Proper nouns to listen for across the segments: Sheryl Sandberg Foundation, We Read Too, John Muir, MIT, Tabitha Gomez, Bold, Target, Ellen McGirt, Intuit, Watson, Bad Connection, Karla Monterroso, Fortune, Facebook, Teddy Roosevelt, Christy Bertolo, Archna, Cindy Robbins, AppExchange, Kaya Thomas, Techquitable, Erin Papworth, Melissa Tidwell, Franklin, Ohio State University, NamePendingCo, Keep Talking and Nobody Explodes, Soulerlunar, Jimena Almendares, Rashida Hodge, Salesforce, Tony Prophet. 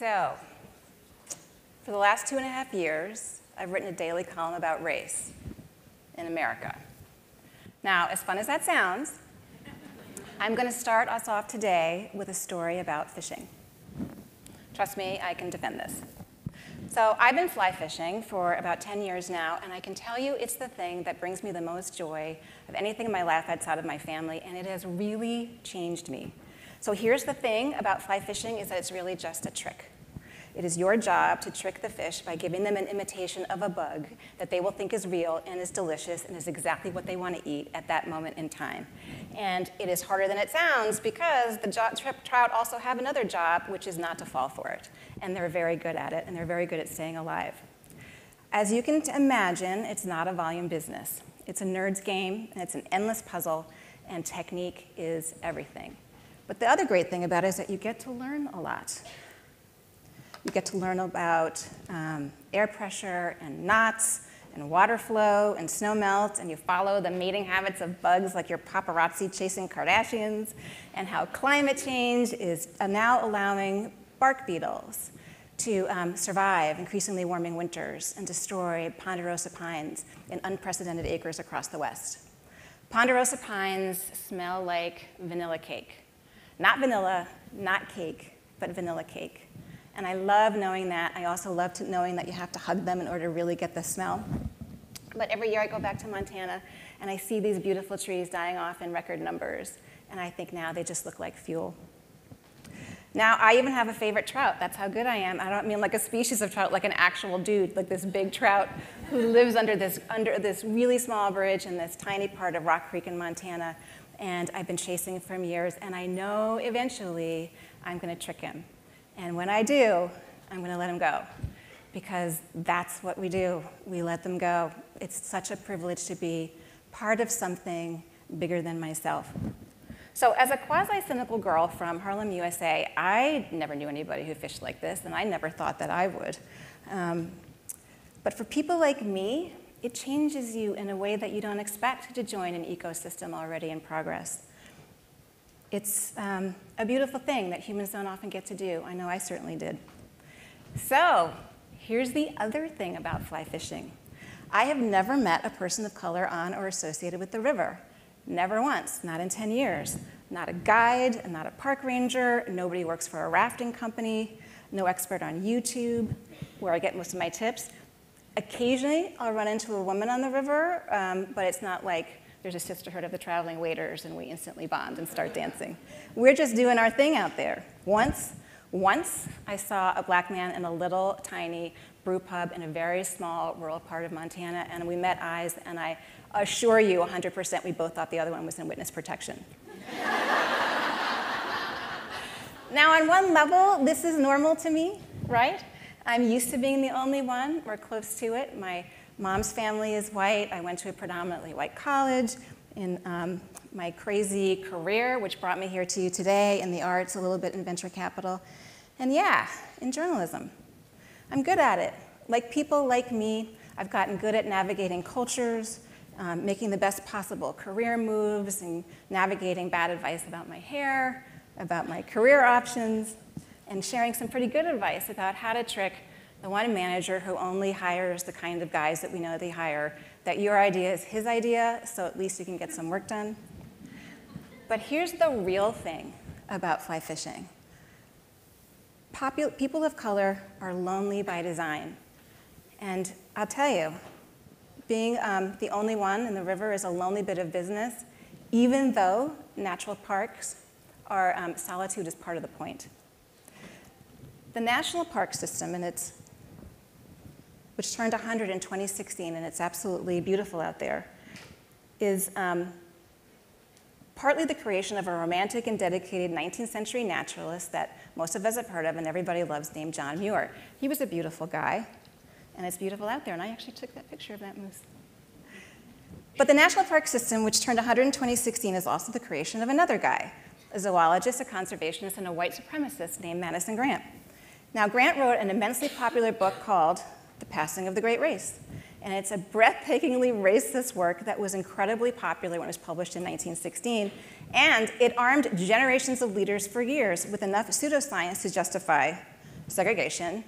So, for the last 2.5 years, I've written a daily column about race in America. Now, as fun as that sounds, I'm going to start us off today with a story about fishing. Trust me, I can defend this. So I've been fly fishing for about 10 years now, and I can tell you it's the thing that brings me the most joy of anything in my life outside of my family, and it has really changed me. So here's the thing about fly fishing is that it's really just a trick. It is your job to trick the fish by giving them an imitation of a bug that they will think is real and is delicious and is exactly what they want to eat at that moment in time. And it is harder than it sounds because the trout also have another job, which is not to fall for it. And they're very good at it, and they're very good at staying alive. As you can imagine, it's not a volume business. It's a nerd's game, and it's an endless puzzle, and technique is everything. But the other great thing about it is that you get to learn a lot. You get to learn about air pressure and knots and water flow and snow melt, and you follow the mating habits of bugs like your paparazzi chasing Kardashians, and how climate change is now allowing bark beetles to survive increasingly warming winters and destroy ponderosa pines in unprecedented acres across the West. Ponderosa pines smell like vanilla cake. Not vanilla, not cake, but vanilla cake. And I love knowing that. I also love knowing that you have to hug them in order to really get the smell. But every year I go back to Montana, and I see these beautiful trees dying off in record numbers. And I think now they just look like fuel. Now, I even have a favorite trout. That's how good I am. I don't mean like a species of trout, like an actual dude, like this big trout who lives under this really small bridge in this tiny part of Rock Creek in Montana. And I've been chasing him for years. And I know eventually I'm going to trick him. And when I do, I'm going to let them go, because that's what we do. We let them go. It's such a privilege to be part of something bigger than myself. So as a quasi-cynical girl from Harlem, USA, I never knew anybody who fished like this, and I never thought that I would. But for people like me, it changes you in a way that you don't expect to join an ecosystem already in progress. It's a beautiful thing that humans don't often get to do. I know I certainly did. So here's the other thing about fly fishing. I have never met a person of color on or associated with the river. Never once, not in 10 years. Not a guide, not a park ranger, nobody works for a rafting company, no expert on YouTube, where I get most of my tips. Occasionally, I'll run into a woman on the river, but it's not like there's a sisterhood of the traveling waiters, and we instantly bond and start dancing. We're just doing our thing out there. Once I saw a black man in a little tiny brew pub in a very small rural part of Montana, and we met eyes, and I assure you 100% we both thought the other one was in witness protection. Now, on one level, this is normal to me, right? I'm used to being the only one, or close to it. My mom's family is white. I went to a predominantly white college. In my crazy career, which brought me here to you today, in the arts, a little bit in venture capital, and yeah, in journalism. I'm good at it. Like people like me, I've gotten good at navigating cultures, making the best possible career moves, and navigating bad advice about my hair, about my career options, and sharing some pretty good advice about how to trick the one manager who only hires the kind of guys that we know they hire, that your idea is his idea, so at least you can get some work done. But here's the real thing about fly fishing. People of color are lonely by design. And I'll tell you, being the only one in the river is a lonely bit of business, even though natural parks are, solitude is part of the point. The national park system, and it's which turned 100 in 2016, and it's absolutely beautiful out there, is partly the creation of a romantic and dedicated 19th century naturalist that most of us have heard of and everybody loves, named John Muir. He was a beautiful guy, and it's beautiful out there, and I actually took that picture of that moose. But the national park system, which turned 100 in 2016, is also the creation of another guy, a zoologist, a conservationist, and a white supremacist named Madison Grant. Now, Grant wrote an immensely popular book called The Passing of the Great Race. And it's a breathtakingly racist work that was incredibly popular when it was published in 1916. And it armed generations of leaders for years with enough pseudoscience to justify segregation,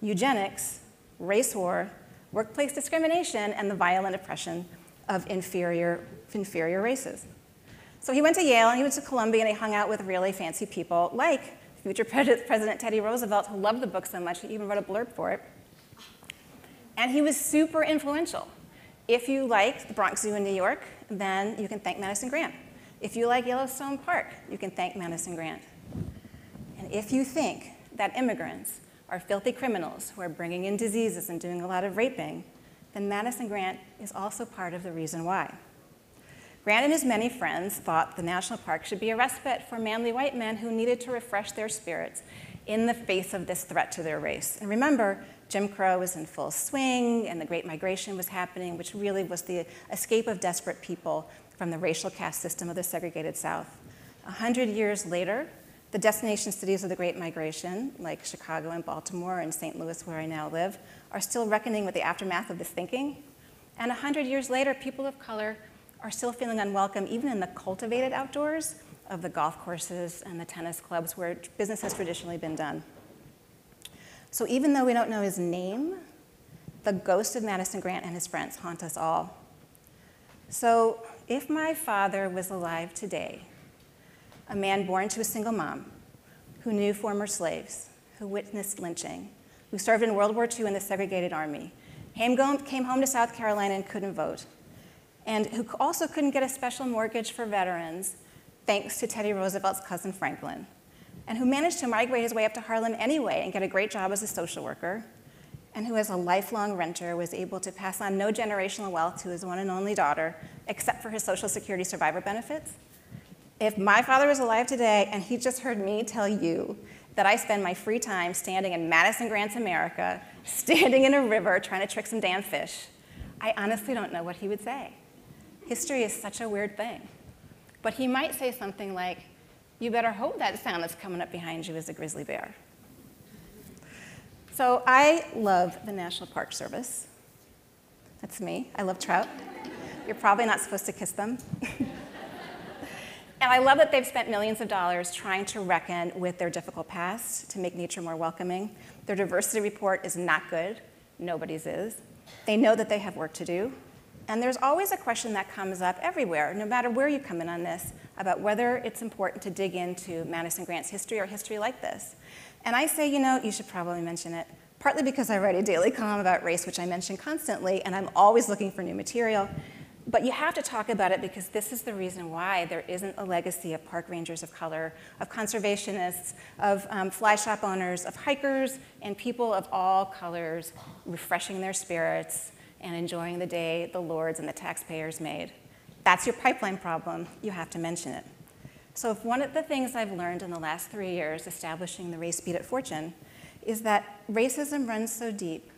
eugenics, race war, workplace discrimination, and the violent oppression of inferior races. So he went to Yale and he went to Columbia and he hung out with really fancy people like future President Teddy Roosevelt, who loved the book so much, he even wrote a blurb for it. And he was super influential. If you like the Bronx Zoo in New York, then you can thank Madison Grant. If you like Yellowstone Park, you can thank Madison Grant. And if you think that immigrants are filthy criminals who are bringing in diseases and doing a lot of raping, then Madison Grant is also part of the reason why. Grant and his many friends thought the national park should be a respite for manly white men who needed to refresh their spirits in the face of this threat to their race. And remember, Jim Crow was in full swing, and the Great Migration was happening, which really was the escape of desperate people from the racial caste system of the segregated South. 100 years later, the destination cities of the Great Migration, like Chicago and Baltimore and St. Louis, where I now live, are still reckoning with the aftermath of this thinking. And 100 years later, people of color are still feeling unwelcome, even in the cultivated outdoors of the golf courses and the tennis clubs where business has traditionally been done. So even though we don't know his name, the ghost of Madison Grant and his friends haunt us all. So if my father was alive today, a man born to a single mom, who knew former slaves, who witnessed lynching, who served in World War II in the segregated army, came home to South Carolina and couldn't vote, and who also couldn't get a special mortgage for veterans, thanks to Teddy Roosevelt's cousin Franklin, and who managed to migrate his way up to Harlem anyway and get a great job as a social worker, and who as a lifelong renter was able to pass on no generational wealth to his one and only daughter, except for his Social Security survivor benefits. If my father was alive today and he just heard me tell you that I spend my free time standing in Madison Grant's America, standing in a river trying to trick some damn fish, I honestly don't know what he would say. History is such a weird thing. But he might say something like, you better hope that sound that's coming up behind you is a grizzly bear. So I love the National Park Service. That's me. I love trout. You're probably not supposed to kiss them. And I love that they've spent millions of dollars trying to reckon with their difficult past to make nature more welcoming. Their diversity report is not good. Nobody's is. They know that they have work to do. And there's always a question that comes up everywhere, no matter where you come in on this, about whether it's important to dig into Madison Grant's history or history like this. And I say, you know, you should probably mention it, partly because I write a daily column about race, which I mention constantly, and I'm always looking for new material. But you have to talk about it because this is the reason why there isn't a legacy of park rangers of color, of conservationists, of fly shop owners, of hikers, and people of all colors refreshing their spirits and enjoying the day the lords and the taxpayers made. That's your pipeline problem. You have to mention it. So if one of the things I've learned in the last 3 years establishing the race beat at Fortune is that racism runs so deep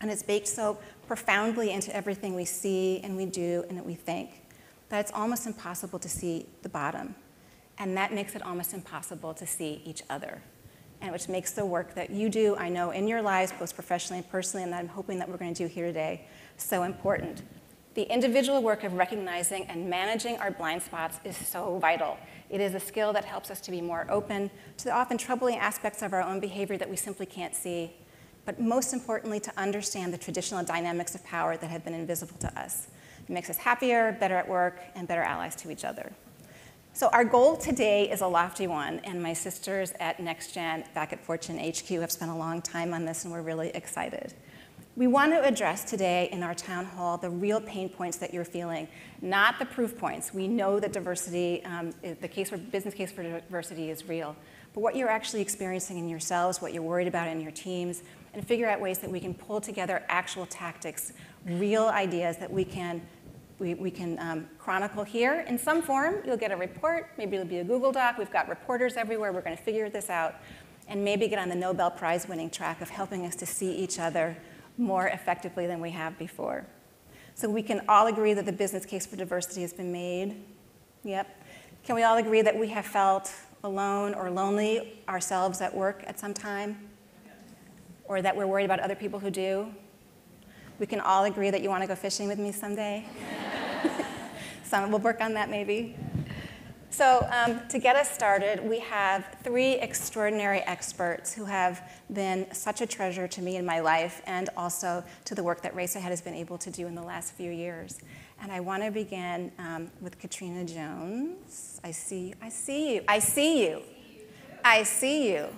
and it's baked so profoundly into everything we see and we do and that we think that it's almost impossible to see the bottom. And that makes it almost impossible to see each other, and which makes the work that you do, I know, in your lives, both professionally and personally, and that I'm hoping that we're going to do here today, so important. The individual work of recognizing and managing our blind spots is so vital. It is a skill that helps us to be more open to the often troubling aspects of our own behavior that we simply can't see, but most importantly, to understand the traditional dynamics of power that have been invisible to us. It makes us happier, better at work, and better allies to each other. So our goal today is a lofty one, and my sisters at NextGen back at Fortune HQ have spent a long time on this, and we're really excited. We want to address today in our town hall the real pain points that you're feeling, not the proof points. We know that diversity, business case for diversity is real, but what you're actually experiencing in yourselves, what you're worried about in your teams, and figure out ways that we can pull together actual tactics, real ideas that we can chronicle here in some form. You'll get a report. Maybe it'll be a Google Doc. We've got reporters everywhere. We're going to figure this out and maybe get on the Nobel Prize winning track of helping us to see each other more effectively than we have before. So we can all agree that the business case for diversity has been made. Yep. Can we all agree that we have felt alone or lonely ourselves at work at some time? Or that we're worried about other people who do? We can all agree that you want to go fishing with me someday. We'll work on that maybe. So to get us started, we have three extraordinary experts who have been such a treasure to me in my life and also to the work that Race Ahead has been able to do in the last few years. And I want to begin with Katrina Jones. I see you.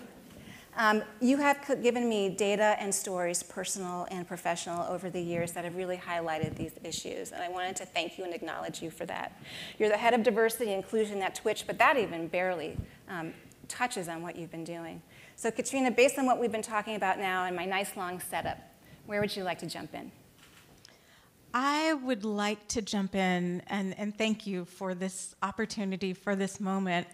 You have given me data and stories, personal and professional, over the years that have really highlighted these issues, and I wanted to thank you and acknowledge you for that. You're the head of diversity and inclusion at Twitch, but that even barely touches on what you've been doing. So Katrina, based on what we've been talking about now and my nice long setup, where would you like to jump in? I would like to jump in and thank you for this opportunity, for this moment.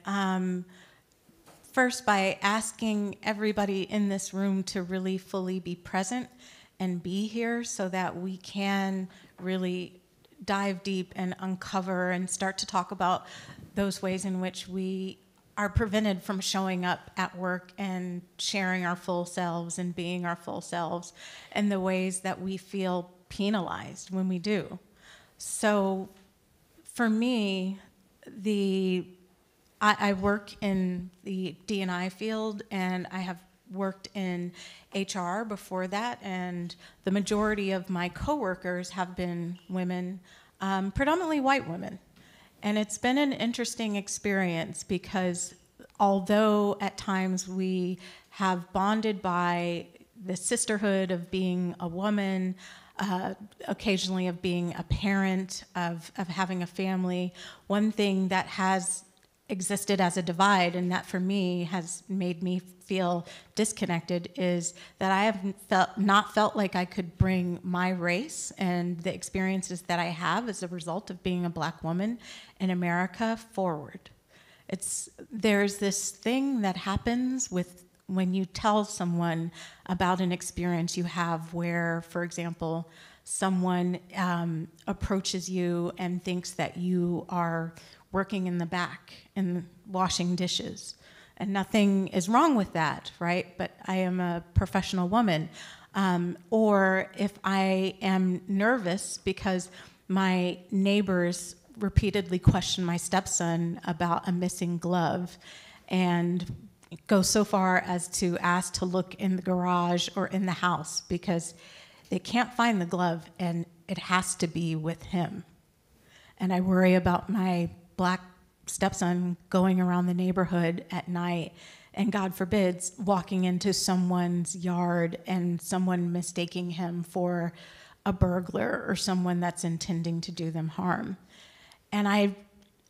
First, by asking everybody in this room to really fully be present and be here so that we can really dive deep and uncover and start to talk about those ways in which we are prevented from showing up at work and sharing our full selves and being our full selves, and the ways that we feel penalized when we do. So for me, I work in the D&I field, and I have worked in HR before that, and the majority of my coworkers have been women, predominantly white women. And it's been an interesting experience because although at times we have bonded by the sisterhood of being a woman, occasionally of being a parent, of having a family, one thing that has existed as a divide, and that for me has made me feel disconnected, is that I have not felt like I could bring my race and the experiences that I have as a result of being a black woman in America forward. There's this thing that happens with when you tell someone about an experience you have where, for example, someone approaches you and thinks that you are working in the back and washing dishes. And nothing is wrong with that, right? But I am a professional woman. Or if I am nervous because my neighbors repeatedly question my stepson about a missing glove and go so far as to ask to look in the garage or in the house because they can't find the glove and it has to be with him. And I worry about my black stepson going around the neighborhood at night and, God forbids, walking into someone's yard and someone mistaking him for a burglar or someone that's intending to do them harm. And I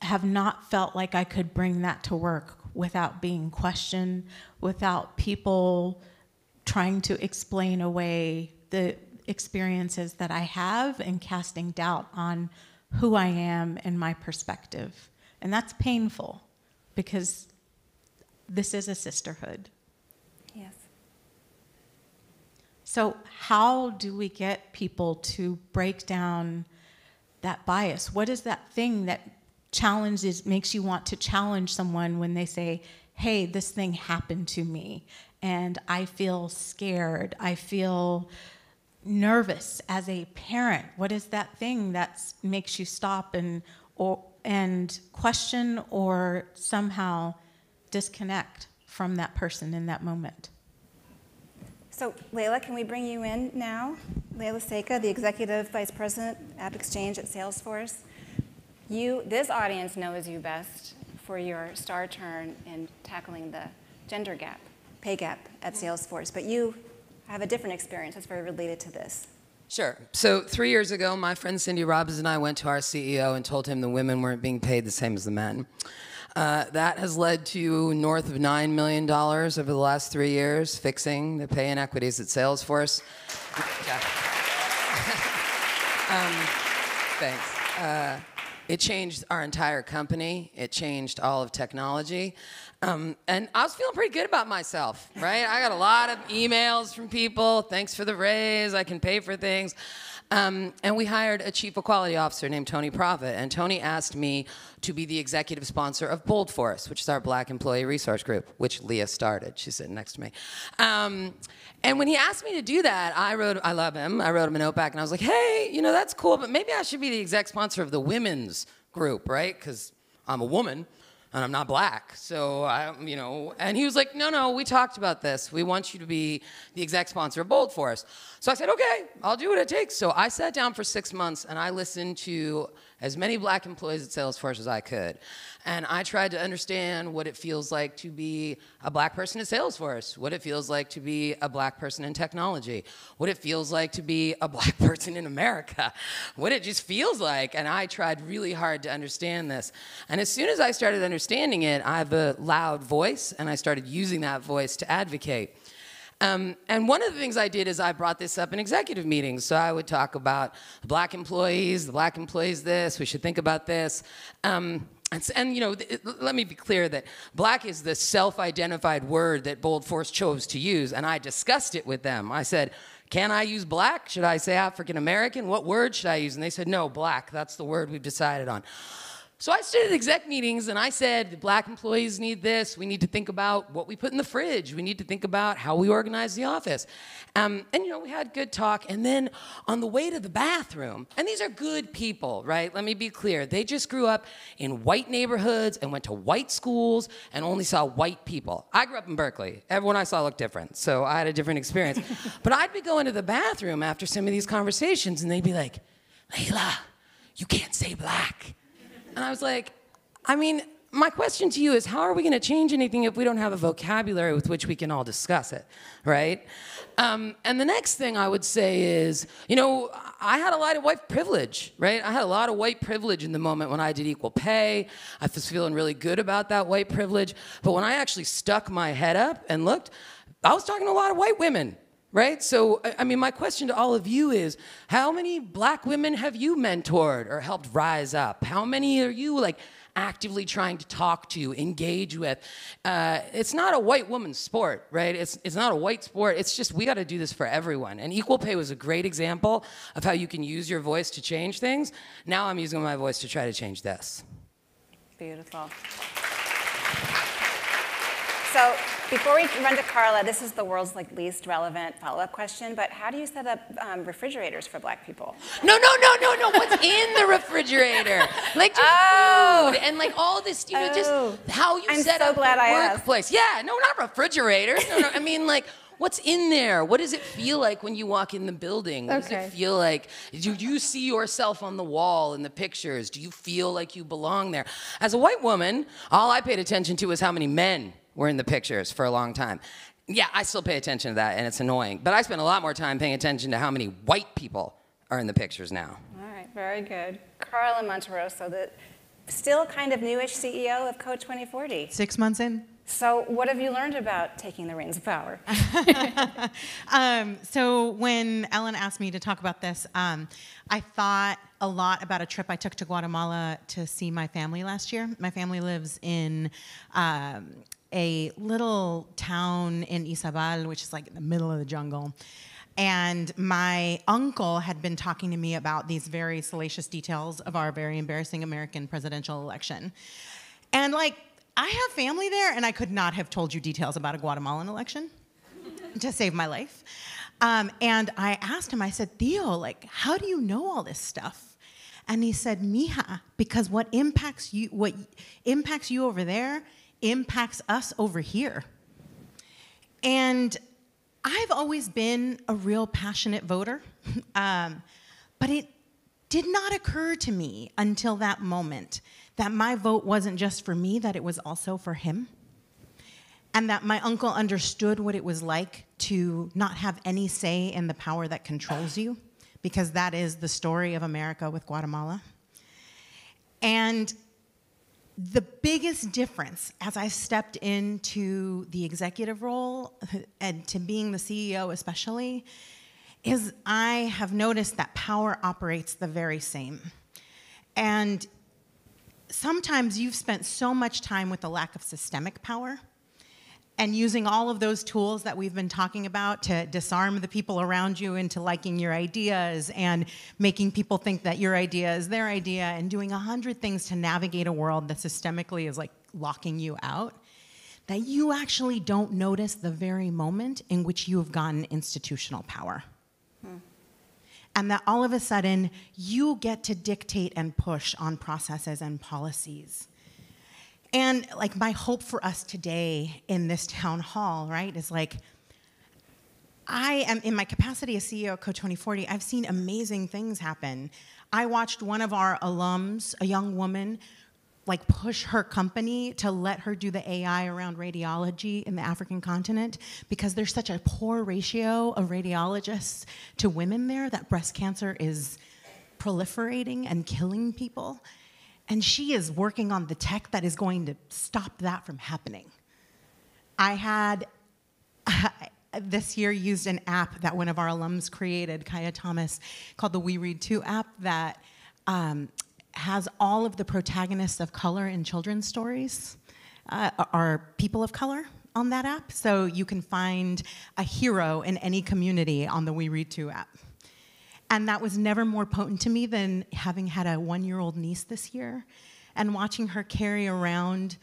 have not felt like I could bring that to work without being questioned, without people trying to explain away the experiences that I have and casting doubt on who I am and my perspective. And that's painful because this is a sisterhood. Yes. So how do we get people to break down that bias? What is that thing that challenges, makes you want to challenge someone when they say, hey, this thing happened to me and I feel scared, I feel nervous as a parent? What is that thing that makes you stop and question or somehow disconnect from that person in that moment? So Leyla, can we bring you in now? Leyla Seka, the Executive Vice President at AppExchange at Salesforce. This audience knows you best for your star turn in tackling the gender gap, pay gap at Salesforce, but you have a different experience that's very related to this. Sure. So 3 years ago, my friend Cindy Robbins and I went to our CEO and told him the women weren't being paid the same as the men. That has led to north of $9 million over the last 3 years, fixing the pay inequities at Salesforce. Thanks. It changed our entire company. It changed all of technology. And I was feeling pretty good about myself, right? I got a lot of emails from people, thanks for the raise, I can pay for things. And we hired a chief equality officer named Tony Prophet, and Tony asked me to be the executive sponsor of Bold for us, which is our black employee resource group, which Leah started. She's sitting next to me. And when he asked me to do that, I wrote him a note back, and I was like, hey, you know, that's cool, but maybe I should be the exec sponsor of the women's group, right? Because I'm a woman. and I'm not black, so I, you know. And he was like, no, no, we talked about this. We want you to be the exec sponsor of Bold for us. So I said, okay, I'll do what it takes. So I sat down for 6 months and I listened to as many black employees at Salesforce as I could. And I tried to understand what it feels like to be a black person at Salesforce, what it feels like to be a black person in technology, what it feels like to be a black person in America, what it just feels like. And I tried really hard to understand this. And as soon as I started understanding it, I have a loud voice, and I started using that voice to advocate. And one of the things I did is I brought this up in executive meetings. So I would talk about black employees, the black employees this, we should think about this. And you know, let me be clear that black is the self-identified word that Bold Force chose to use, and I discussed it with them. I said, can I use black? Should I say African-American? What word should I use? And they said, no, black, that's the word we've decided on. So I stood at exec meetings and I said, black employees need this. We need to think about what we put in the fridge. We need to think about how we organize the office. And you know, we had good talk. And then on the way to the bathroom, and these are good people, right? Let me be clear. They just grew up in white neighborhoods and went to white schools and only saw white people. I grew up in Berkeley. Everyone I saw looked different. So I had a different experience. But I'd be going to the bathroom after some of these conversations and they'd be like, Leyla, you can't say black. And I was like, I mean, my question to you is, how are we going to change anything if we don't have a vocabulary with which we can all discuss it, right? And the next thing I would say is, you know, I had a lot of white privilege, right? I had a lot of white privilege in the moment when I did equal pay. I was feeling really good about that white privilege. But when I actually stuck my head up and looked, I was talking to a lot of white women. Right? So, I mean, my question to all of you is, how many black women have you mentored or helped rise up? How many are you, like, actively trying to talk to, engage with? It's not a white woman's sport, right? It's not a white sport. It's just, we got to do this for everyone. And equal pay was a great example of how you can use your voice to change things. Now I'm using my voice to try to change this. Beautiful. So before we run to Karla, this is the world's like least relevant follow-up question, but how do you set up refrigerators for black people? No. What's in the refrigerator? Like just food and like all this, you know, just how you set up a workplace. Yeah, no, not refrigerators. No. I mean, like, what's in there? What does it feel like when you walk in the building? What does it feel like? Do you see yourself on the wall in the pictures? Do you feel like you belong there? As a white woman, all I paid attention to was how many men were in the pictures for a long time. Yeah, I still pay attention to that, and it's annoying. But I spend a lot more time paying attention to how many white people are in the pictures now. All right, very good. Karla Monterroso, the still kind of newish CEO of Code2040. 6 months in. So what have you learned about taking the reins of power? So when Ellen asked me to talk about this, I thought a lot about a trip I took to Guatemala to see my family last year. My family lives in a little town in Izabal, which is like in the middle of the jungle. And my uncle had been talking to me about these very salacious details of our very embarrassing American presidential election. And like, I have family there, and I could not have told you details about a Guatemalan election to save my life. And I asked him, I said, Theo, like, how do you know all this stuff? And he said, mija, because what impacts you over there impacts us over here. And I've always been a real passionate voter, but it did not occur to me until that moment that my vote wasn't just for me, that it was also for him, and that my uncle understood what it was like to not have any say in the power that controls you, because that is the story of America with Guatemala. And the biggest difference as I stepped into the executive role and to being the CEO especially is I have noticed that power operates the very same. And sometimes you've spent so much time with the lack of systemic power and using all of those tools that we've been talking about to disarm the people around you into liking your ideas and making people think that your idea is their idea and doing 100 things to navigate a world that systemically is like locking you out, that you actually don't notice the very moment in which you have gotten institutional power. And that all of a sudden, you get to dictate and push on processes and policies. And like my hope for us today in this town hall, right, is like, I am, in my capacity as CEO of Code2040, I've seen amazing things happen. I watched one of our alums, a young woman, like push her company to let her do the AI around radiology in the African continent because there's such a poor ratio of radiologists to women there that breast cancer is proliferating and killing people. And she is working on the tech that is going to stop that from happening. I had this year used an app that one of our alums created, Kaya Thomas, called the We Read Too app that has all of the protagonists of color in children's stories are people of color on that app. So you can find a hero in any community on the We Read Too app. And that was never more potent to me than having had a 1-year-old niece this year and watching her carry around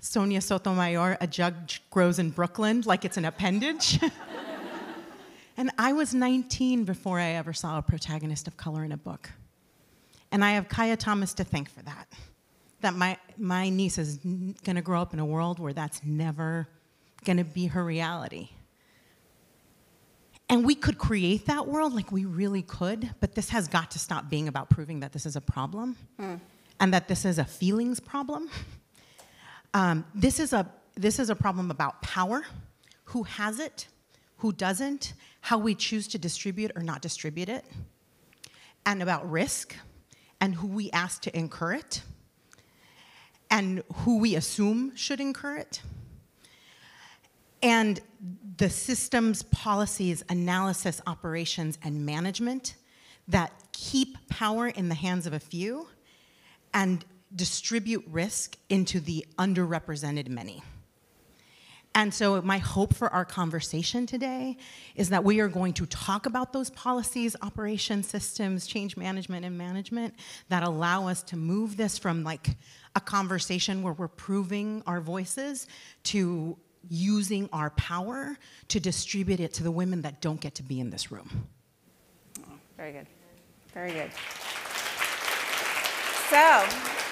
Sonia Sotomayor, a judge grows in Brooklyn like it's an appendage. And I was 19 before I ever saw a protagonist of color in a book. And I have Kaya Thomas to thank for that. That my niece is gonna grow up in a world where that's never gonna be her reality. And we could create that world, like we really could, but this has got to stop being about proving that this is a problem and that this is a feelings problem. This is a problem about power, who has it, who doesn't, how we choose to distribute or not distribute it, and about risk, and who we ask to incur it, and who we assume should incur it. And the systems, policies, analysis, operations, and management that keep power in the hands of a few and distribute risk into the underrepresented many. And so my hope for our conversation today is that we are going to talk about those policies, operations, systems, change management, and management that allow us to move this from like a conversation where we're proving our voices to using our power to distribute it to the women that don't get to be in this room. Oh, very good. Very good. So,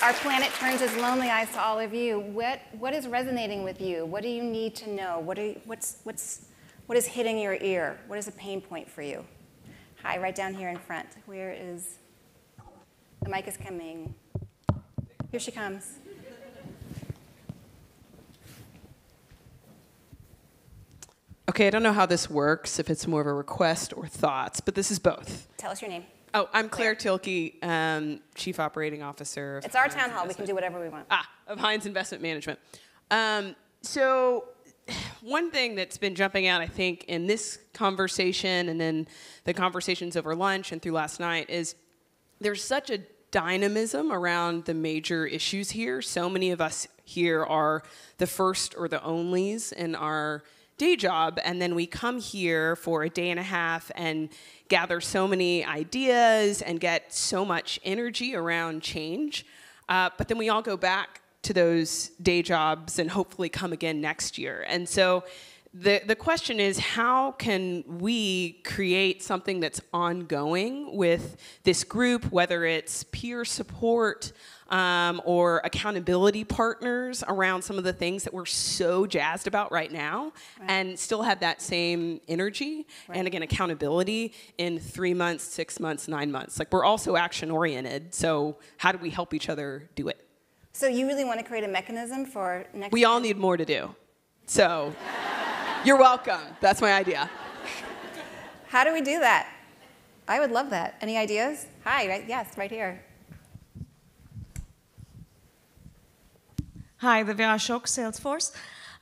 our planet turns its lonely eyes to all of you. What is resonating with you? What do you need to know? What is hitting your ear? What is a pain point for you? Hi, right down here in front. Where is... The mic is coming. Here she comes. Okay, I don't know how this works, if it's more of a request or thoughts, but this is both. Tell us your name. Oh, I'm Claire Tilke, Chief Operating Officer. Of it's our town hall. We can do whatever we want. Of Heinz Investment Management. So one thing that's been jumping out, I think, in this conversation and then the conversations over lunch and through last night is there's such a dynamism around the major issues here. So many of us here are the first or the onlys in our day job, and then we come here for a day and a half and gather so many ideas and get so much energy around change, but then we all go back to those day jobs and hopefully come again next year. And so the question is, how can we create something that's ongoing with this group, whether it's peer support or accountability partners around some of the things that we're so jazzed about right now, right, and still have that same energy, right, and again, accountability in 3 months, 6 months, 9 months. Like, we're also action-oriented, so how do we help each other do it? So you really want to create a mechanism for next year? We all need more to do, so... You're welcome. That's my idea. How do we do that? I would love that. Any ideas? Hi, right? Yes, right here. Hi, Vera Ashok, Salesforce.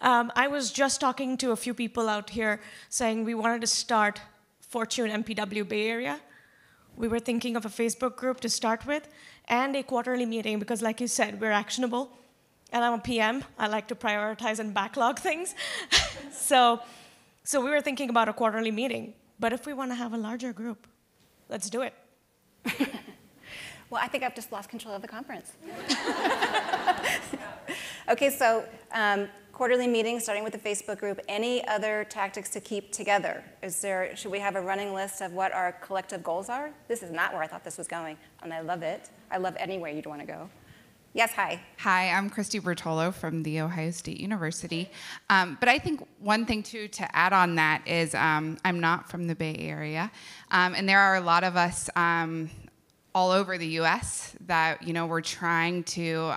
I was just talking to a few people out here saying we wanted to start Fortune MPW Bay Area. We were thinking of a Facebook group to start with and a quarterly meeting because, like you said, we're actionable. And I'm a PM. I like to prioritize and backlog things. So we were thinking about a quarterly meeting. But if we want to have a larger group, let's do it. Well, I think I've just lost control of the conference. OK, so quarterly meeting, starting with the Facebook group. Any other tactics to keep together? Should we have a running list of what our collective goals are? This is not where I thought this was going, and I love it. I love anywhere you'd want to go. Yes, hi. Hi, I'm Christy Bertolo from the Ohio State University. But I think one thing, too, to add on that is I'm not from the Bay Area. And there are a lot of us all over the U.S. that, we're trying to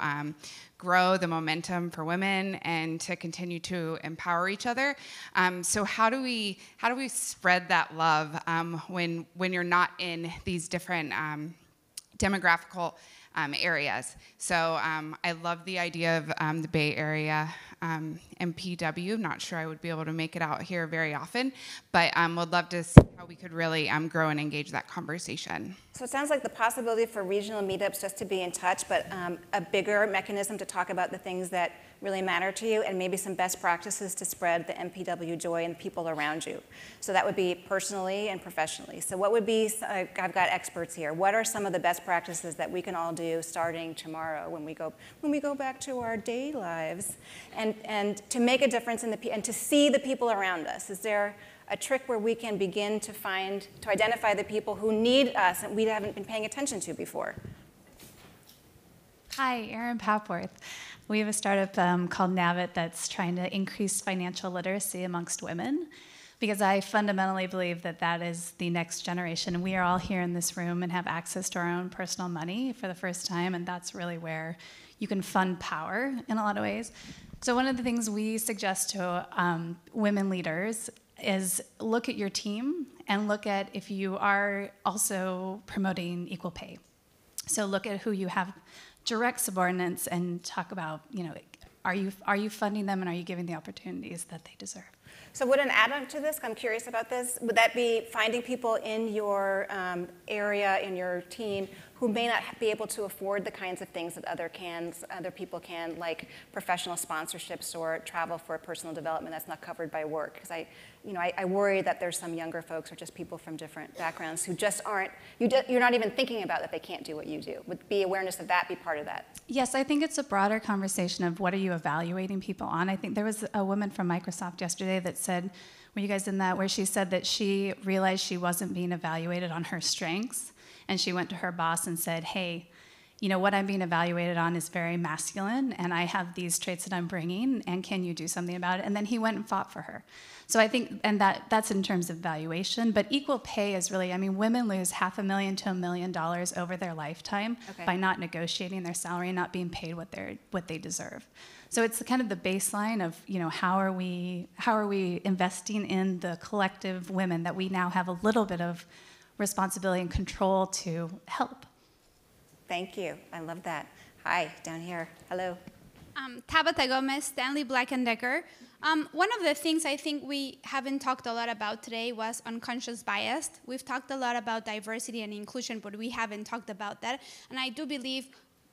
grow the momentum for women and to continue to empower each other. So how do we spread that love when you're not in these different demographical areas? So I love the idea of the Bay Area MPW. I'm not sure I would be able to make it out here very often, but would love to see how we could really grow and engage that conversation. So it sounds like the possibility for regional meetups just to be in touch, but a bigger mechanism to talk about the things that really matter to you and maybe some best practices to spread the MPW joy and people around you. So that would be personally and professionally. So what would be, I've got experts here, what are some of the best practices that we can all do starting tomorrow when we go back to our day lives and to make a difference in and to see the people around us? Is there a trick where we can begin to identify the people who need us and we haven't been paying attention to before? Hi, Erin Papworth. We have a startup called Navit that's trying to increase financial literacy amongst women, because I fundamentally believe that that is the next generation. We are all here in this room and have access to our own personal money for the first time, and that's really where you can fund power in a lot of ways. So one of the things we suggest to women leaders is look at your team and look at if you are also promoting equal pay. So look at who you have direct subordinates and talk about, are you funding them and are you giving the opportunities that they deserve? So would an add-on to this, I'm curious about this, would that be finding people in your area, in your team, who may not be able to afford the kinds of things that other people can, like professional sponsorships or travel for personal development that's not covered by work? Because I worry that there's some younger folks or just people from different backgrounds who just aren't, you're not even thinking about that they can't do what you do. Would be awareness of that be part of that? Yes, I think it's a broader conversation of what are you evaluating people on. I think there was a woman from Microsoft yesterday that said, were you guys in that, where she said that she realized she wasn't being evaluated on her strengths, and she went to her boss and said, hey, what I'm being evaluated on is very masculine, and I have these traits that I'm bringing, and can you do something about it? And then he went and fought for her. So I think, and that's in terms of valuation, but equal pay is really, women lose $500,000 to $1 million over their lifetime by not negotiating their salary and not being paid what they deserve. So it's kind of the baseline of, how are we investing in the collective women that we now have a little bit of responsibility and control to help. Thank you. I love that. Hi, down here. Hello. Tabitha Gomez, Stanley Black & Decker. One of the things I think we haven't talked a lot about today was unconscious bias. We've talked a lot about diversity and inclusion, but we haven't talked about that. And I do believe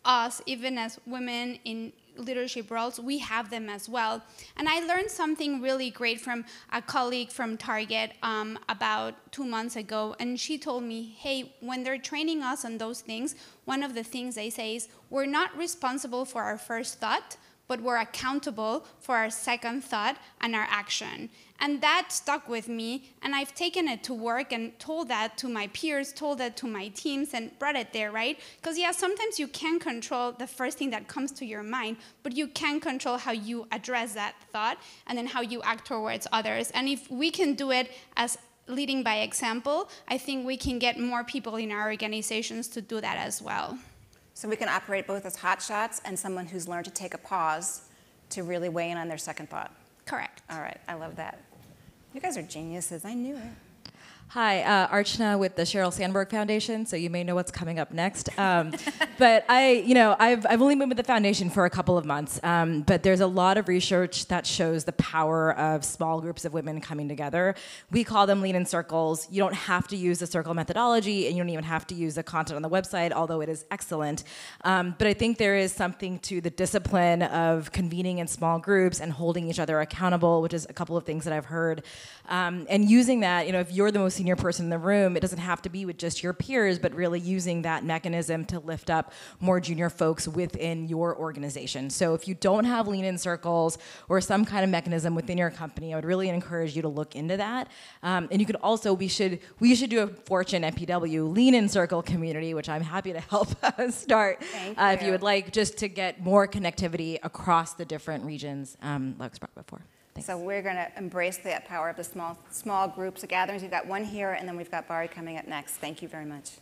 us, even as women in leadership roles, we have them as well. And I learned something really great from a colleague from Target about 2 months ago, and she told me, hey, when they're training us on those things, one of the things they say is, we're not responsible for our first thought, but we're accountable for our second thought and our action. And that stuck with me, and I've taken it to work and told that to my peers, told that to my teams, and brought it there, right? Because yeah, sometimes you can control the first thing that comes to your mind, but you can control how you address that thought and then how you act towards others. And if we can do it as leading by example, I think we can get more people in our organizations to do that as well. So we can operate both as hotshots and someone who's learned to take a pause to really weigh in on their second thought. Correct. All right, I love that. You guys are geniuses, I knew it. Hi, Archna with the Sheryl Sandberg Foundation, so you may know what's coming up next. But I've only been with the foundation for a couple of months, but there's a lot of research that shows the power of small groups of women coming together. We call them lean-in circles. You don't have to use the circle methodology, and you don't even have to use the content on the website, although it is excellent. But I think there is something to the discipline of convening in small groups and holding each other accountable, which is a couple of things that I've heard. And using that, if you're the most senior person in the room. It doesn't have to be with just your peers, but really using that mechanism to lift up more junior folks within your organization. So if you don't have lean-in circles or some kind of mechanism within your company, I would really encourage you to look into that. And you could also, we should do a Fortune at PW lean-in circle community, which I'm happy to help start if you would like, just to get more connectivity across the different regions like I spoke before. Thanks. So we're going to embrace the power of the small groups of gatherings. We've got one here, and then we've got Bari coming up next. Thank you very much.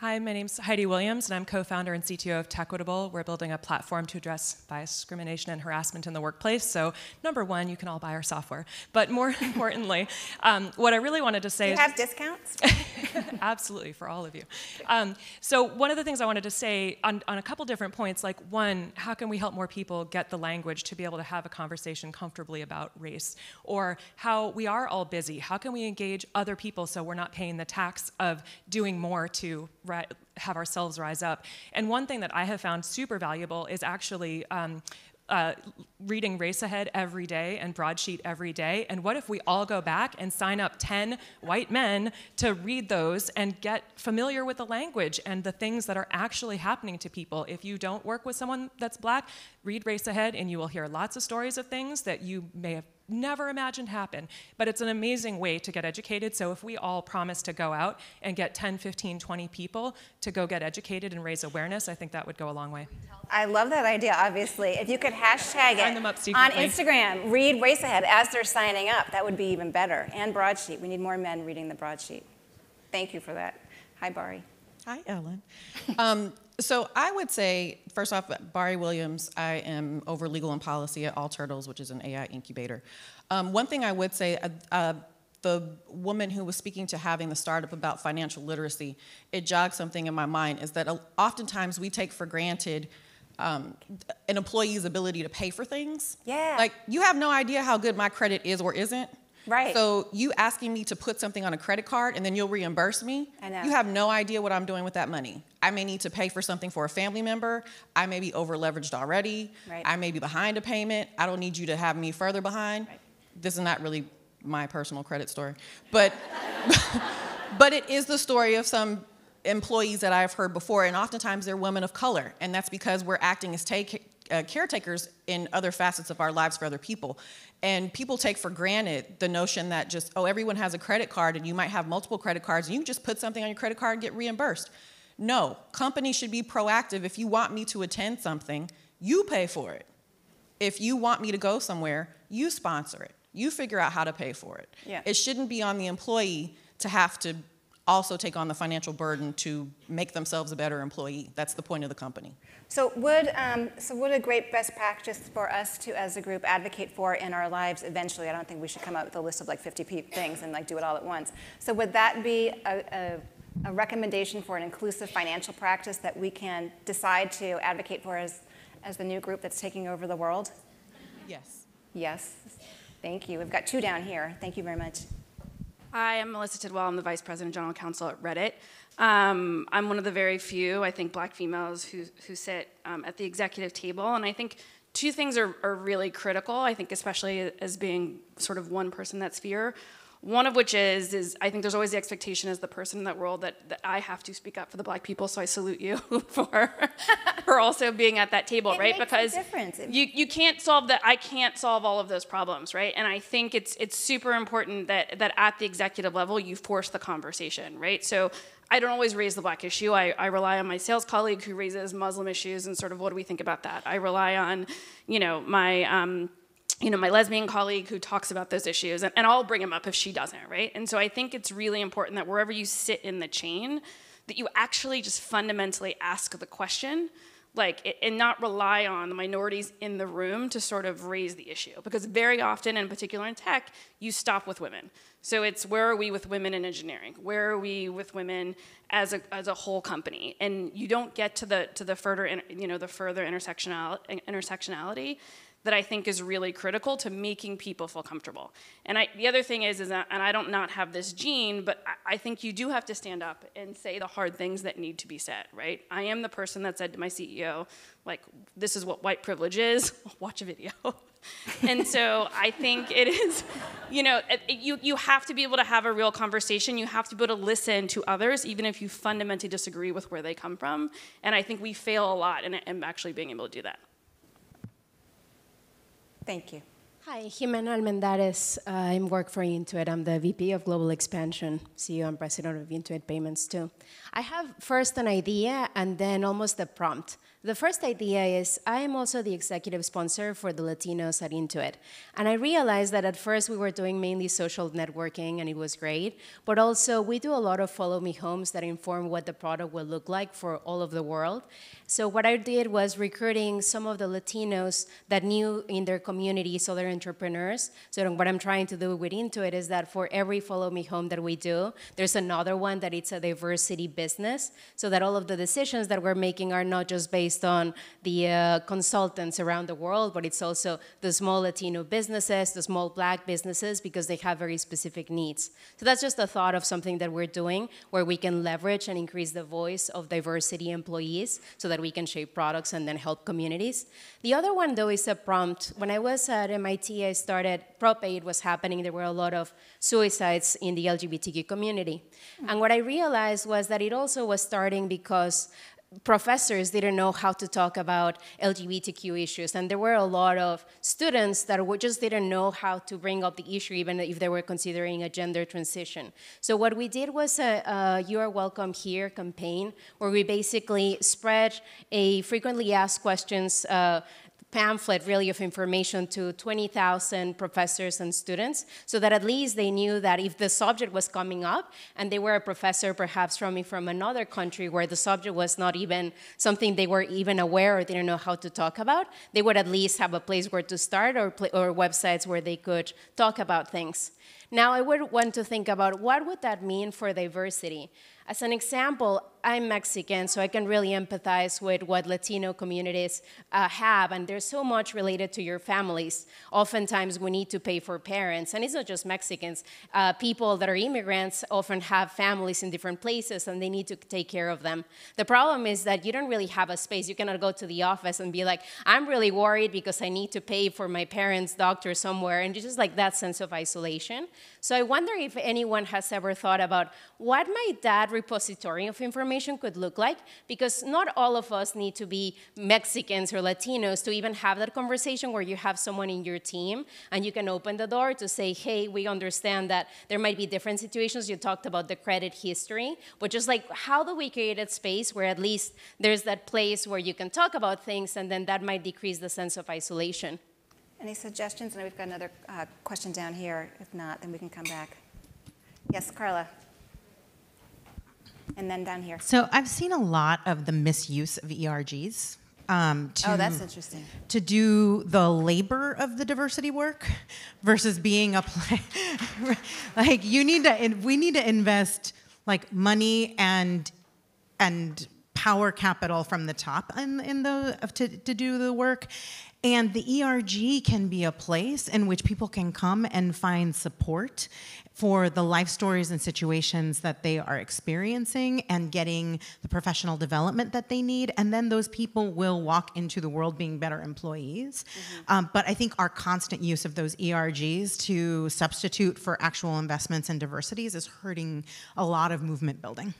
Hi, my name's Heidi Williams, and I'm co-founder and CTO of Techquitable. We're building a platform to address bias, discrimination, and harassment in the workplace. So, number one, you can all buy our software. But more importantly, what I really wanted to say is... Do you have discounts? Absolutely, for all of you. So one of the things I wanted to say on a couple different points, like one, how can we help more people get the language to be able to have a conversation comfortably about race? Or how we are all busy. How can we engage other people so we're not paying the tax of doing more to have ourselves rise up? And one thing that I have found super valuable is actually reading Race Ahead every day and Broadsheet every day. And what if we all go back and sign up 10 white men to read those and get familiar with the language and the things that are actually happening to people? If you don't work with someone that's black, read Race Ahead and you will hear lots of stories of things that you may have never imagined happen. But it's an amazing way to get educated. So if we all promise to go out and get 10, 15, 20 people to go get educated and raise awareness, I think that would go a long way. I love that idea, obviously. If you could hashtag it on Instagram, read Race Ahead as they're signing up. That would be even better. And Broadsheet. We need more men reading the Broadsheet. Thank you for that. Hi, Bari. Hi, Ellen. So I would say, first off, Bari Williams, I am over legal and policy at All Turtles, which is an AI incubator. One thing I would say, the woman who was speaking to having the startup about financial literacy, it jogged something in my mind, is that oftentimes we take for granted an employee's ability to pay for things. Yeah. Like, you have no idea how good my credit is or isn't. Right. So you asking me to put something on a credit card and then you'll reimburse me, I know. You have no idea what I'm doing with that money. I may need to pay for something for a family member. I may be over leveraged already. Right. I may be behind a payment. I don't need you to have me further behind. Right. This is not really my personal credit story. But, but it is the story of some employees that I've heard before, and oftentimes they're women of color, and that's because we're acting as caretakers in other facets of our lives for other people. And people take for granted the notion that just, oh, everyone has a credit card, and you might have multiple credit cards, and you just put something on your credit card and get reimbursed. No, companies should be proactive. If you want me to attend something, you pay for it. If you want me to go somewhere, you sponsor it. You figure out how to pay for it. Yeah. It shouldn't be on the employee to have to also take on the financial burden to make themselves a better employee. That's the point of the company. So would a great best practice for us to, as a group, advocate for in our lives eventually? I don't think we should come up with a list of like 50 things and like do it all at once. So would that be a recommendation for an inclusive financial practice that we can decide to advocate for as the new group that's taking over the world? Yes. Yes. Thank you. We've got two down here. Thank you very much. Hi, I'm Melissa Tidwell. I'm the Vice President and General Counsel at Reddit. I'm one of the very few, I think, black females who sit at the executive table. And I think two things are really critical, I think, especially as being sort of one person that's fear. One of which is I think there's always the expectation as the person in that world that I have to speak up for the black people, so I salute you for also being at that table, it right? Makes because a difference. You can't solve that. I can't solve all of those problems, right? And I think it's super important that at the executive level you force the conversation, right? So I don't always raise the black issue. I rely on my sales colleague who raises Muslim issues and sort of what do we think about that? I rely on, my my lesbian colleague who talks about those issues, and I'll bring him up if she doesn't, right? And so I think it's really important that wherever you sit in the chain, that you actually just fundamentally ask the question, and not rely on the minorities in the room to sort of raise the issue. Because very often, in particular in tech, you stop with women. So it's, where are we with women in engineering? Where are we with women as a whole company? And you don't get to the further, the further intersectionality that I think is really critical to making people feel comfortable. And the other thing is that, and I don't not have this gene, but I think you do have to stand up and say the hard things that need to be said, right? I am the person that said to my CEO, this is what white privilege is, watch a video. And so I think it is, you know, you have to be able to have a real conversation. You have to be able to listen to others, even if you fundamentally disagree with where they come from. And I think we fail a lot in actually being able to do that. Thank you. Hi, Jimena Almendares. I work for Intuit. I'm the VP of Global Expansion, CEO and President of Intuit Payments, too. I have first an idea and then almost a prompt. The first idea is I am also the executive sponsor for the Latinos at Intuit. And I realized that at first we were doing mainly social networking, and it was great. But also, we do a lot of follow-me homes that inform what the product will look like for all of the world. So what I did was recruiting some of the Latinos that knew in their communities other entrepreneurs. So what I'm trying to do with Intuit is that for every follow me home that we do, there's another one that it's a diversity business, so that all of the decisions that we're making are not just based on the consultants around the world, but it's also the small Latino businesses, the small Black businesses, because they have very specific needs. So that's just a thought of something that we're doing where we can leverage and increase the voice of diversity employees so that we can shape products and then help communities. The other one, though, is a prompt. When I was at MIT, I started, Prop 8 was happening. There were a lot of suicides in the LGBTQ community. And what I realized was that it also was starting because professors didn't know how to talk about LGBTQ issues, and there were a lot of students that just didn't know how to bring up the issue, even if they were considering a gender transition. So what we did was a You Are Welcome Here campaign, where we basically spread a frequently asked questions pamphlet, really, of information to 20,000 professors and students, so that at least they knew that if the subject was coming up and they were a professor perhaps from another country where the subject was not even something they were even aware or didn't know how to talk about, they would at least have a place where to start or websites where they could talk about things. Now, I would want to think about what would that mean for diversity. As an example, I'm Mexican, so I can really empathize with what Latino communities have, and there's so much related to your families. Oftentimes, we need to pay for parents, and it's not just Mexicans. People that are immigrants often have families in different places, and they need to take care of them. The problem is that you don't really have a space. You cannot go to the office and be like, I'm really worried because I need to pay for my parents' doctor somewhere, and it's just like that sense of isolation. So I wonder if anyone has ever thought about what might that repository of information could look like, because not all of us need to be Mexicans or Latinos to even have that conversation where you have someone in your team and you can open the door to say, hey, we understand that there might be different situations. You talked about the credit history, but just like how do we create a space where at least there's that place where you can talk about things, and then that might decrease the sense of isolation. Any suggestions? And we've got another question down here. If not, then we can come back. Yes, Karla. And then down here. So I've seen a lot of the misuse of ERGs. Oh, that's interesting. To do the labor of the diversity work versus being a play. Like we need to invest like money and power capital from the top to do the work. And the ERG can be a place in which people can come and find support for the life stories and situations that they are experiencing and getting the professional development that they need. And then those people will walk into the world being better employees. Mm-hmm. But I think our constant use of those ERGs to substitute for actual investments in diversities is hurting a lot of movement building.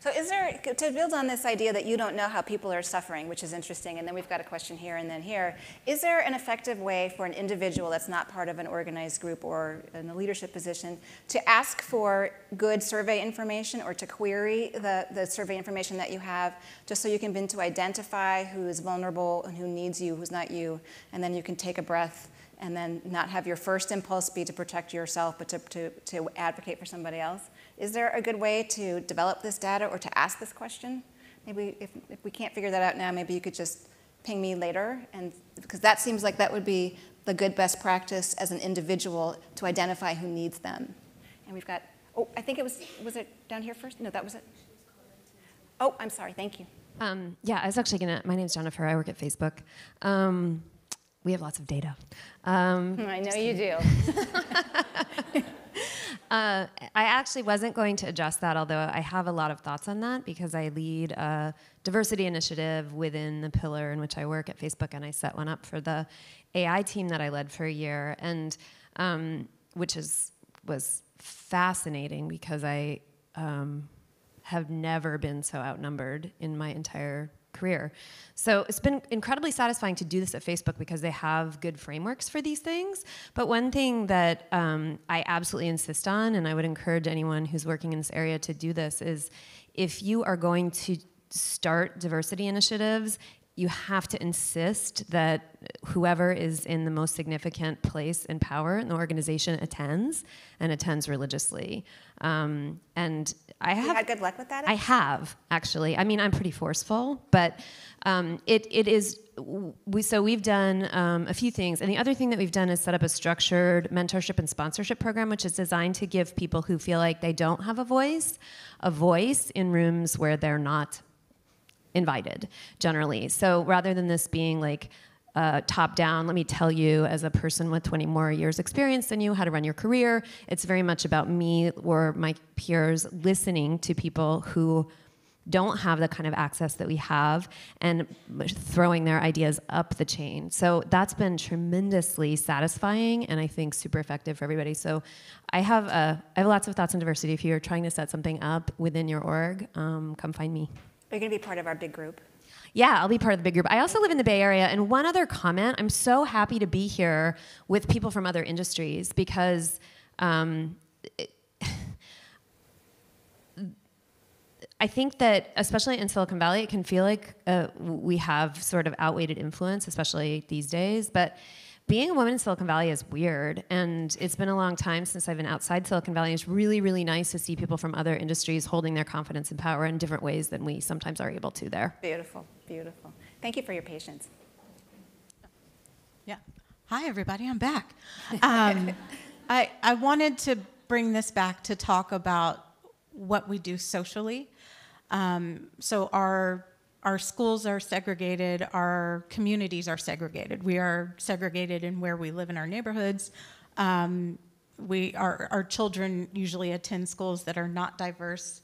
So is there, to build on this idea that you don't know how people are suffering, which is interesting, and then we've got a question here and then here, is there an effective way for an individual that's not part of an organized group or in a leadership position to ask for good survey information or to query the survey information that you have, just so you can begin to identify who is vulnerable and who needs you, who's not you, and then you can take a breath and then not have your first impulse be to protect yourself, but to advocate for somebody else? Is there a good way to develop this data or to ask this question? Maybe if we can't figure that out now, maybe you could just ping me later, and because that seems like that would be the good best practice as an individual to identify who needs them. And we've got, oh, I think it was it down here first? No, that was it. Oh, I'm sorry, thank you. Yeah, I was actually gonna, my name's Jennifer, I work at Facebook. We have lots of data. I know you do. I actually wasn't going to address that, although I have a lot of thoughts on that because I lead a diversity initiative within the pillar in which I work at Facebook, and I set one up for the AI team that I led for a year, and which was fascinating because I have never been so outnumbered in my entire career. So it's been incredibly satisfying to do this at Facebook because they have good frameworks for these things. But one thing that I absolutely insist on, and I would encourage anyone who's working in this area to do this, is if you are going to start diversity initiatives, you have to insist that whoever is in the most significant place in power in the organization attends religiously. And I have— You had good luck with that? I have, actually. I mean, I'm pretty forceful, but we've done a few things. And the other thing that we've done is set up a structured mentorship and sponsorship program, which is designed to give people who feel like they don't have a voice in rooms where they're not invited, generally. So rather than this being like top down, let me tell you as a person with 20 more years experience than you how to run your career, it's very much about me or my peers listening to people who don't have the kind of access that we have and throwing their ideas up the chain. So that's been tremendously satisfying and I think super effective for everybody. So I have lots of thoughts on diversity. If you're trying to set something up within your org, come find me. Are you going to be part of our big group? Yeah, I'll be part of the big group. I also live in the Bay Area. And one other comment, I'm so happy to be here with people from other industries because I think that, especially in Silicon Valley, it can feel like we have sort of outweighted influence, especially these days. But being a woman in Silicon Valley is weird, and it's been a long time since I've been outside Silicon Valley. It's really, really nice to see people from other industries holding their confidence and power in different ways than we sometimes are able to there. Beautiful, beautiful. Thank you for your patience. Yeah. Hi, everybody. I'm back. I wanted to bring this back to talk about what we do socially. So our schools are segregated, our communities are segregated. We are segregated in where we live in our neighborhoods. Our children usually attend schools that are not diverse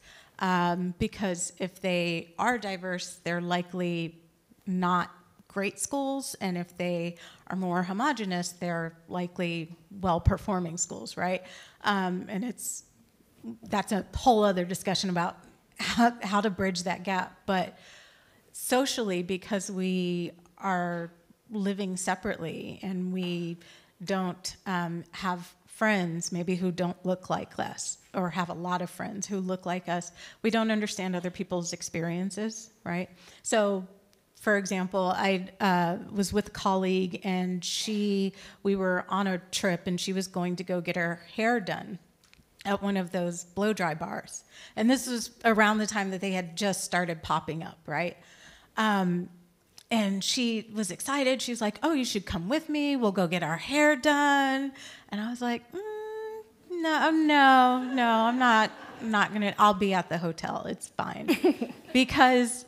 because if they are diverse, they're likely not great schools, and if they are more homogenous, they're likely well-performing schools, right? And that's a whole other discussion about how to bridge that gap, but socially, because we are living separately and we don't have friends maybe who don't look like us or have a lot of friends who look like us, we don't understand other people's experiences, right? So, for example, I was with a colleague and we were on a trip and she was going to go get her hair done at one of those blow-dry bars. And this was around the time that they had just started popping up, right? And she was excited. She was like, oh, you should come with me. We'll go get our hair done. And I was like, no, I'm not gonna, I'll be at the hotel, it's fine. Because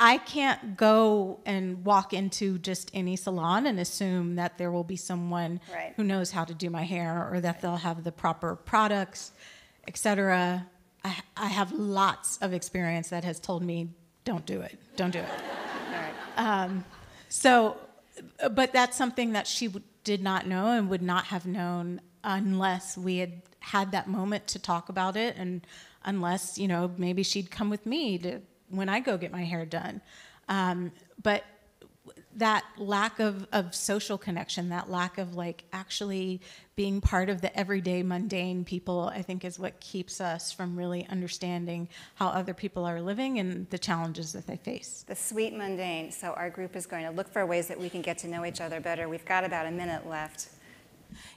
I can't go and walk into just any salon and assume that there will be someone right. who knows how to do my hair or that right. they'll have the proper products, et cetera. I have lots of experience that has told me, don't do it. Right. But that's something that she did not know and would not have known unless we had had that moment to talk about it, and unless, maybe she'd come with me to when I go get my hair done. But that lack of social connection, that lack of actually being part of the everyday mundane people, I think is what keeps us from really understanding how other people are living and the challenges that they face. The sweet mundane. So our group is going to look for ways that we can get to know each other better. We've got about a minute left.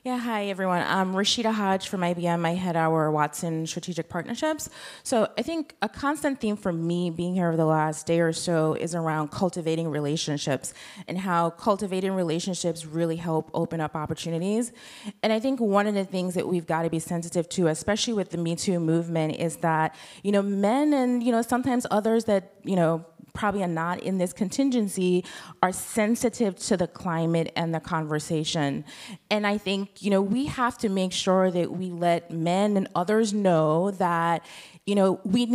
Yeah, hi everyone. I'm Rashida Hodge from IBM. I head our Watson Strategic Partnerships. So I think a constant theme for me being here over the last day or so is around cultivating relationships and how cultivating relationships really help open up opportunities. And I think one of the things that we've got to be sensitive to, especially with the Me Too movement, is that, men and, sometimes others that, probably are not in this contingency are sensitive to the climate and the conversation. And I think, we have to make sure that we let men and others know that, they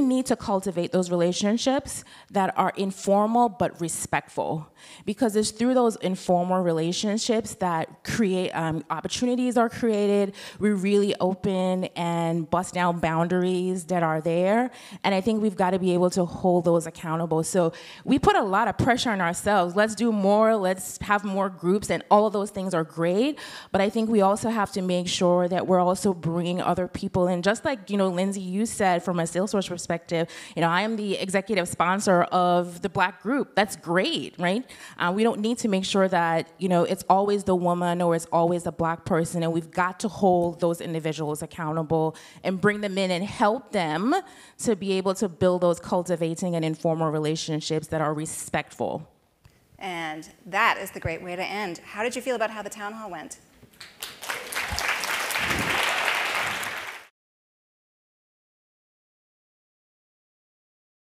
need to cultivate those relationships that are informal but respectful. Because it's through those informal relationships that opportunities are created. We really open and bust down boundaries that are there. And I think we've got to be able to hold those accountable. So we put a lot of pressure on ourselves. Let's do more, let's have more groups, and all of those things are great. But I think we also have to make sure that we're also bringing other people in. Just like, Lindsay, you said from a Salesforce perspective, I am the executive sponsor of the Black group. That's great, right? We don't need to make sure that it's always the woman or it's always the Black person, and we've got to hold those individuals accountable and bring them in and help them to be able to build those cultivating and informal relationships that are respectful. And that is the great way to end. How did you feel about how the town hall went?